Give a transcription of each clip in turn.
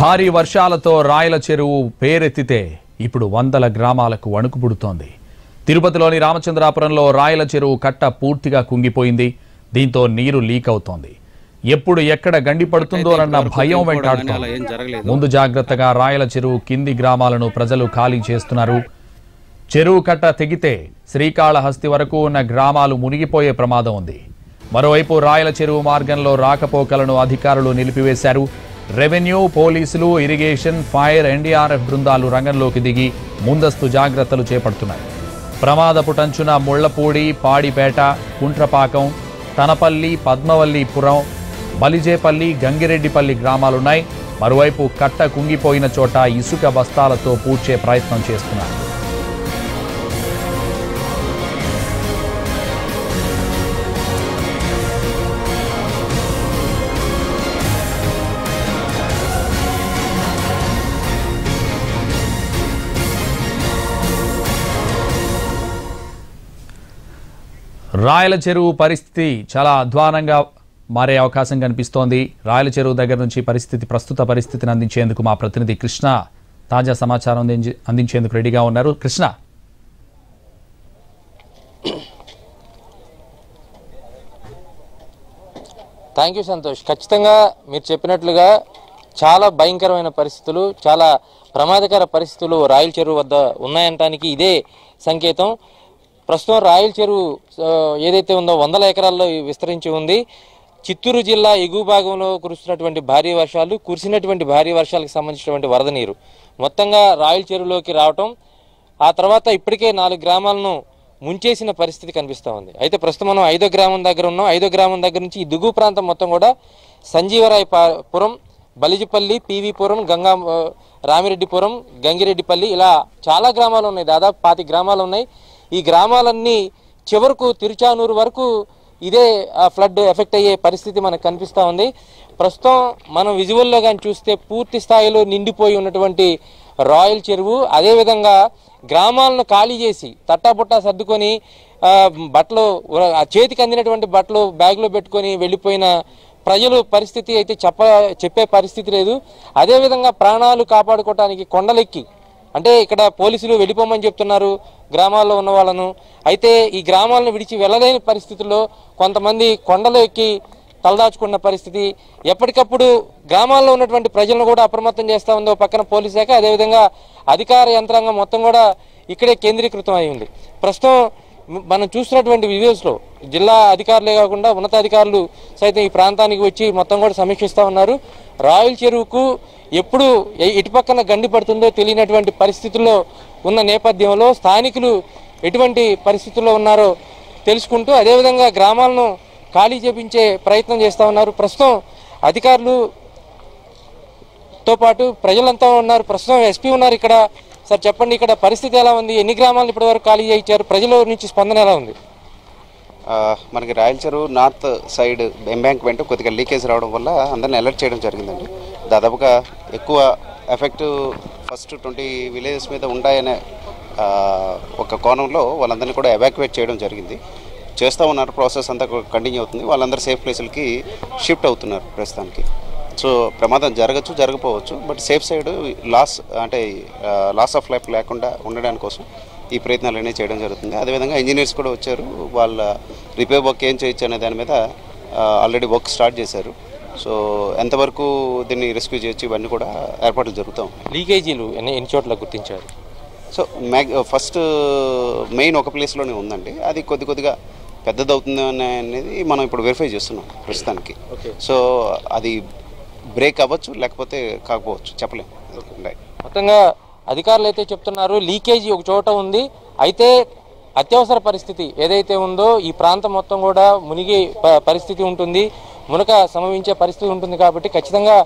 భారీ వర్షాలతో రాయల చెరువు పేరెత్తితే ఇప్పుడు వందల గ్రామాలకు వణుకుపుడుతోంది. తిరుపతిలోని రామచంద్రాపురంలో రాయల చెరువు కట్ట పూర్తిగా కుంగిపోయింది. దీంతో నీరు లీక్ అవుతోంది. ఎప్పుడు ఎక్కడ గండి పడుతుందోనన్న భయం వెంటాడుతోంది. ముందు జాగ్రత్తగా రాయల చెరువు కింది గ్రామాలను ప్రజలు ఖాళీ చేస్తున్నారు. చెరువు కట్ట తెగితే శ్రీకాళహస్తి వరకు ఉన్న గ్రామాలు మునిగిపోయే ప్రమాదం ఉంది. మరోవైపు రాయల చెరువు మార్గంలో రాకపోకలను అధికారులు నిలిపివేశారు. రెవెన్యూ, పోలీసులు, ఇరిగేషన్, ఫైర్, ఎన్డీఆర్ఎఫ్ బృందాలు రంగంలోకి దిగి ముందస్తు జాగ్రత్తలు చేపడుతున్నాయి. ప్రమాదపు టంచున ముళ్లపూడి, పాడిపేట, కుంట్రపాకం, తనపల్లి, పద్మవల్లిపురం, బలిజేపల్లి, గంగిరెడ్డిపల్లి గ్రామాలున్నాయి. మరోవైపు కట్ట కుంగిపోయిన చోట ఇసుక బస్తాలతో పూడ్చే ప్రయత్నం చేస్తున్నారు. రాయల చెరువు పరిస్థితి చాలా అధ్వానంగా మారే అవకాశం కనిపిస్తోంది. రాయల చెరువు దగ్గర నుంచి ప్రస్తుత పరిస్థితిని అందించేందుకు మా ప్రతినిధి కృష్ణ తాజా సమాచారం అందించేందుకు రెడీగా ఉన్నారు. Krishna, thank you Santosh. ఖచ్చితంగా మీరు చెప్పినట్లుగా చాలా భయంకరమైన పరిస్థితులు, చాలా ప్రమాదకర పరిస్థితులు రాయల చెరువు వద్ద ఉన్నాయనటానికి ఇదే సంకేతం. ప్రస్తుతం రాయల చెరువు ఏదైతే ఉందో 100 ఎకరాల్లో విస్తరించి ఉంది. చిత్తూరు జిల్లా ఎగువ భాగంలో కురుస్తున్నటువంటి భారీ వర్షాలు, కురిసినటువంటి భారీ వర్షాలకు సంబంధించినటువంటి వరద నీరు మొత్తంగా రాయల చెరువులోకి రావటం, ఆ తర్వాత ఇప్పటికే 4 గ్రామాలను ముంచేసిన పరిస్థితి కనిపిస్తూ ఉంది. అయితే ప్రస్తుతం మనం 5వ గ్రామం దగ్గర ఉన్నాం. 5వ గ్రామం దగ్గర నుంచి ఈ దిగువ ప్రాంతం మొత్తం కూడా సంజీవరాయపురం, బలిజిపల్లి, పీవీపురం, రామిరెడ్డిపురం, గంగిరెడ్డిపల్లి, ఇలా చాలా గ్రామాలు ఉన్నాయి. దాదాపు 25 గ్రామాలు ఉన్నాయి. ఈ గ్రామాలన్నీ చివరకు తిరుచానూరు వరకు ఇదే ఫ్లడ్ ఎఫెక్ట్ అయ్యే పరిస్థితి మనకు కనిపిస్తూ ఉంది. ప్రస్తుతం మనం విజువల్లో కానీ చూస్తే పూర్తి స్థాయిలో నిండిపోయి ఉన్నటువంటి రాయల చెరువు, అదేవిధంగా గ్రామాలను ఖాళీ చేసి తట్టాబుట్టా సర్దుకొని బట్టలు, చేతికి అందినటువంటి బట్టలు బ్యాగ్లో పెట్టుకొని వెళ్ళిపోయిన ప్రజలు పరిస్థితి అయితే చెప్పే పరిస్థితి లేదు. అదేవిధంగా ప్రాణాలు కాపాడుకోవటానికి కొండలెక్కి, అంటే ఇక్కడ పోలీసులు వెళ్ళిపోమని చెప్తున్నారు గ్రామాల్లో ఉన్న వాళ్ళను. అయితే ఈ గ్రామాలను విడిచి వెళ్ళలేని పరిస్థితుల్లో కొంతమంది కొండలు ఎక్కి తలదాచుకున్న పరిస్థితి. ఎప్పటికప్పుడు గ్రామాల్లో ఉన్నటువంటి ప్రజలను కూడా అప్రమత్తం చేస్తూ ఉందో పక్కన పోలీసు శాఖ, అదేవిధంగా అధికార యంత్రాంగం మొత్తం కూడా ఇక్కడే కేంద్రీకృతం అయి ఉంది. ప్రస్తుతం మనం చూస్తున్నటువంటి వీడియోస్లో జిల్లా అధికారులే కాకుండా ఉన్నతాధికారులు సైతం ఈ ప్రాంతానికి వచ్చి మొత్తం కూడా సమీక్షిస్తూ ఉన్నారు. రాయల చెరువుకు ఎప్పుడు ఇటుపక్కన గండి పడుతుందో తెలియనటువంటి పరిస్థితుల్లో ఉన్న నేపథ్యంలో స్థానికులు ఎటువంటి పరిస్థితుల్లో ఉన్నారో తెలుసుకుంటూ అదేవిధంగా గ్రామాలను ఖాళీ చేపించే ప్రయత్నం చేస్తూ ఉన్నారు. ప్రస్తుతం అధికారులతో పాటు ప్రజలంతా ఉన్నారు. ప్రస్తుతం ఎస్పీ ఉన్నారు ఇక్కడ. సార్, చెప్పండి, ఇక్కడ పరిస్థితి ఎలా ఉంది? ఎన్ని గ్రామాలను ఇప్పటివరకు ఖాళీ చేయించారు? ప్రజల నుంచి స్పందన ఎలా ఉంది? మనకి Rayala Cheruvu north side embankment కొద్దిగా లీకేజ్ రావడం వల్ల అందరిని అలర్ట్ చేయడం జరిగిందండి. దాదాపుగా ఎక్కువ ఎఫెక్ట్ ఫస్ట్ 20 విలేజెస్ మీద ఉంటాయనే ఒక కోణంలో వాళ్ళందరినీ కూడా ఎవాక్యువేట్ చేయడం జరిగింది. చేస్తూ ఉన్నారు. ప్రాసెస్ అంతా కంటిన్యూ అవుతుంది. వాళ్ళందరూ సేఫ్ ప్లేసులకి షిఫ్ట్ అవుతున్నారు ప్రస్తుతానికి. సో ప్రమాదం జరగచ్చు, జరగపోవచ్చు, but safe side loss of life లేకుండా ఉండడానికి కోసం ఈ ప్రయత్నాలు అనేవి చేయడం జరుగుతుంది. అదేవిధంగా ఇంజనీర్స్ కూడా వచ్చారు. వాళ్ళ రిపేర్ వర్క్ ఏం చేయొచ్చు అనే దాని మీద ఆల్రెడీ వర్క్ స్టార్ట్ చేశారు. సో ఎంతవరకు దీన్ని రెస్క్యూ చేయొచ్చు, ఇవన్నీ కూడా ఏర్పాట్లు జరుగుతూ ఉన్నాయి. లీకేజీలు ఎన్ని చోట్ల గుర్తించారు? సో ఫస్ట్ మెయిన్ ఒక ప్లేస్లోనే ఉందండి. అది కొద్దిగా పెద్దది అవుతుంది అనేది మనం ఇప్పుడు వెరిఫై చేస్తున్నాం ప్రస్తుతానికి. సో అది బ్రేక్ అవ్వచ్చు, లేకపోతే కాకపోవచ్చు, చెప్పలేము. మొత్తంగా అధికారులు అయితే చెప్తున్నారు లీకేజీ ఒక చోట ఉంది. అయితే అత్యవసర పరిస్థితి ఏదైతే ఉందో ఈ ప్రాంతం మొత్తం కూడా మునిగే పరిస్థితి ఉంటుంది, మునక సంభవించే పరిస్థితి ఉంటుంది. కాబట్టి ఖచ్చితంగా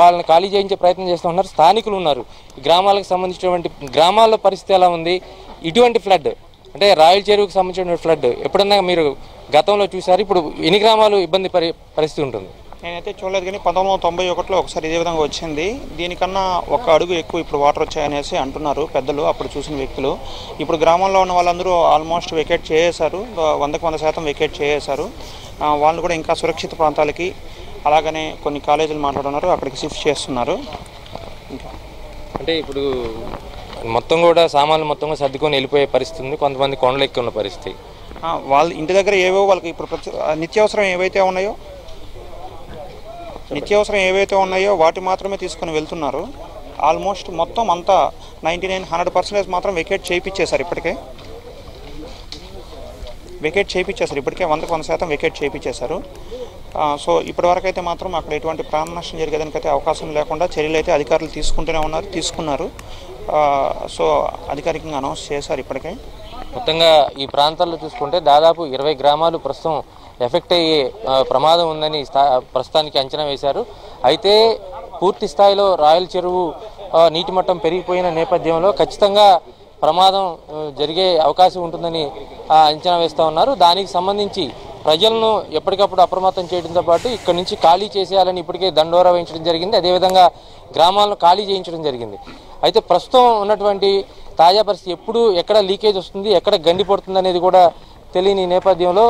వాళ్ళని ఖాళీ చేయించే ప్రయత్నం చేస్తూ ఉన్నారు. స్థానికులు ఉన్నారు. గ్రామాలకు సంబంధించినటువంటి గ్రామాల్లో పరిస్థితి ఎలా ఉంది, ఇటువంటి ఫ్లడ్ అంటే రాయల్ చెరువుకు సంబంధించిన ఫ్లడ్ ఎప్పుడన్నా మీరు గతంలో చూసారు? ఇప్పుడు ఎన్ని గ్రామాలు ఇబ్బంది పరిస్థితి ఉంటుంది? నేనైతే చూడలేదు కానీ 1991లో ఒకసారి ఇదే విధంగా వచ్చింది. దీనికన్నా ఒక అడుగు ఎక్కువ ఇప్పుడు వాటర్ వచ్చాయనేసి అంటున్నారు పెద్దలు, అప్పుడు చూసిన వ్యక్తులు. ఇప్పుడు గ్రామంలో ఉన్న వాళ్ళందరూ ఆల్మోస్ట్ వెకేట్ చేసేశారు, 100% వెకేట్ చేసేశారు. వాళ్ళు కూడా ఇంకా సురక్షిత ప్రాంతాలకి అలాగనే కొన్ని కాలేజీలు మాట్లాడుతున్నారు, అక్కడికి షిఫ్ట్ చేస్తున్నారు. ఇంకా అంటే ఇప్పుడు మొత్తం కూడా సామాన్లు మొత్తం కూడా సర్దుకొని వెళ్ళిపోయే పరిస్థితి ఉంది. కొంతమంది కొండలు ఎక్కువ ఉన్న పరిస్థితి, వాళ్ళు ఇంటి దగ్గర ఏవో వాళ్ళకి ఇప్పుడు నిత్యావసరం ఏవైతే ఉన్నాయో వాటి మాత్రమే తీసుకొని వెళ్తున్నారు. ఆల్మోస్ట్ మొత్తం అంతా 99-100% మాత్రం వెకేట్ చేయించేశారు. ఇప్పటికే 100% వెకేట్ చేయించేశారు. సో ఇప్పటివరకు అయితే మాత్రం అక్కడ ఎటువంటి ప్రాణ నష్టం జరిగేదానికైతే అవకాశం లేకుండా చర్యలు అయితే అధికారులు తీసుకున్నారు. సో అధికారికంగా అనౌన్స్ చేశారు. ఇప్పటికే మొత్తంగా ఈ ప్రాంతాల్లో చూసుకుంటే దాదాపు 20 గ్రామాలు ప్రస్తుతం ఎఫెక్ట్ అయ్యే ప్రమాదం ఉందని ప్రస్తుతానికి అంచనా వేశారు. అయితే పూర్తి స్థాయిలో రాయల చెరువు నీటి మట్టం పెరిగిపోయిన నేపథ్యంలో ఖచ్చితంగా ప్రమాదం జరిగే అవకాశం ఉంటుందని అంచనా వేస్తూ ఉన్నారు. దానికి సంబంధించి ప్రజలను ఎప్పటికప్పుడు అప్రమత్తం చేయడంతో పాటు ఇక్కడ నుంచి ఖాళీ చేసేయాలని ఇప్పటికే దండోరా వేయించడం జరిగింది. అదేవిధంగా గ్రామాలను ఖాళీ చేయించడం జరిగింది. అయితే ప్రస్తుతం ఉన్నటువంటి తాజా పరిస్థితి ఎప్పుడు ఎక్కడ లీకేజ్ వస్తుంది, ఎక్కడ గండి పడుతుంది అనేది కూడా తెలియని నేపథ్యంలో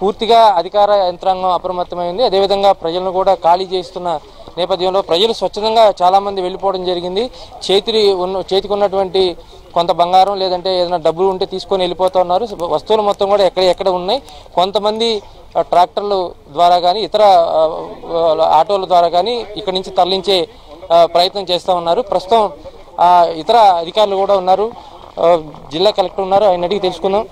పూర్తిగా అధికార యంత్రాంగం అప్రమత్తమైంది. అదేవిధంగా ప్రజలను కూడా ఖాళీ చేస్తున్న నేపథ్యంలో ప్రజలు స్వచ్ఛందంగా చాలామంది వెళ్ళిపోవడం జరిగింది. చేతికున్నటువంటి కొంత బంగారం లేదంటే ఏదైనా డబ్బులు ఉంటే తీసుకొని వెళ్ళిపోతూ ఉన్నారు. వస్తువులు మొత్తం కూడా ఎక్కడ ఉన్నాయి. కొంతమంది ట్రాక్టర్ల ద్వారా కానీ ఇతర ఆటోల ద్వారా కానీ ఇక్కడి నుంచి తరలించే ప్రయత్నం చేస్తూ ఉన్నారు. ప్రస్తుతం ఇతర అధికారులు కూడా ఉన్నారు. జిల్లా కలెక్టర్ ఉన్నారు, ఆయన అడిగి తెలుసుకుందాం.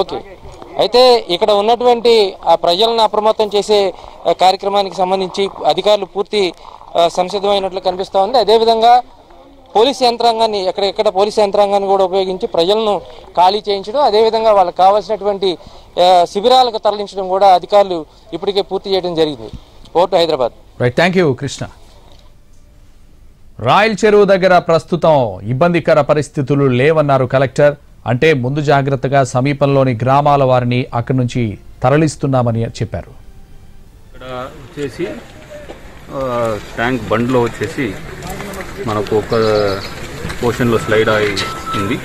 ఓకే, అయితే ఇక్కడ ఉన్నటువంటి ఆ ప్రజలను అప్రమత్తం చేసే కార్యక్రమానికి సంబంధించి అధికారులు పూర్తి సంసిద్ధమైనట్లు కనిపిస్తూ ఉంది. అదేవిధంగా పోలీస్ యంత్రాంగాన్ని ఎక్కడ పోలీస్ యంత్రాంగాన్ని కూడా ఉపయోగించి ప్రజలను ఖాళీ చేయించడం, అదేవిధంగా వాళ్ళకి కావాల్సినటువంటి శిబిరాలకు తరలించడం కూడా అధికారులు ఇప్పటికే పూర్తి చేయడం జరిగింది. ఓటు Hyderabad. Right, thank you Krishna. Rayal Cheruvu దగ్గర ప్రస్తుతం ఇబ్బందికర పరిస్థితులు లేవన్నారు కలెక్టర్. అంటే ముందు జాగ్రత్తగా సమీపంలోని గ్రామాల వారిని అక్కడి నుంచి తరలిస్తున్నామని చెప్పారు. ఇక్కడ వచ్చేసి ట్యాంక్ బండ్లో వచ్చేసి మనకు ఒక పోర్షన్లో స్లైడ్ అయి ఉంది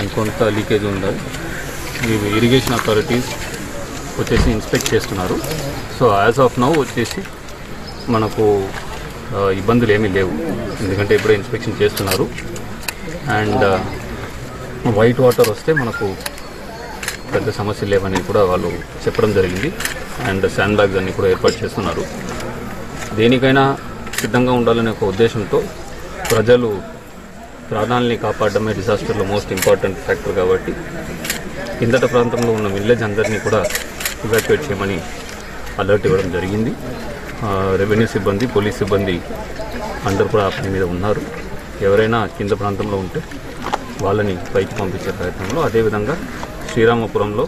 అండ్ కొంత లీకేజ్ ఉండాలి. ఇవి ఇరిగేషన్ అథారిటీస్ వచ్చేసి ఇన్స్పెక్ట్ చేస్తున్నారు. సో యాజ్ ఆఫ్ నౌ వచ్చేసి మనకు ఇబ్బందులు ఏమీ లేవు, ఎందుకంటే ఇప్పుడే ఇన్స్పెక్షన్ చేస్తున్నారు. అండ్ వైట్ వాటర్ వస్తే మనకు పెద్ద సమస్య లేవని కూడా వాళ్ళు చెప్పడం జరిగింది. అండ్ శాండ్ బ్యాగ్స్ అన్నీ కూడా ఏర్పాటు చేస్తున్నారు. దేనికైనా సిద్ధంగా ఉండాలనే ఒక ఉద్దేశంతో ప్రజలు ప్రాణాలని కాపాడడమే డిజాస్టర్లో మోస్ట్ ఇంపార్టెంట్ ఫ్యాక్టర్ కాబట్టి కిందట ప్రాంతంలో ఉన్న విలేజ్ అందరినీ కూడా ఎవాక్యుయేట్ చేయమని అలర్ట్ ఇవ్వడం జరిగింది. రెవెన్యూ సిబ్బంది, పోలీస్ సిబ్బంది అందరూ కూడా పని మీద ఉన్నారు. ఎవరైనా కింద ప్రాంతంలో ఉంటే వాళ్ళని పైకి పంపించే ప్రయత్నంలో, అదేవిధంగా శ్రీరామపురంలో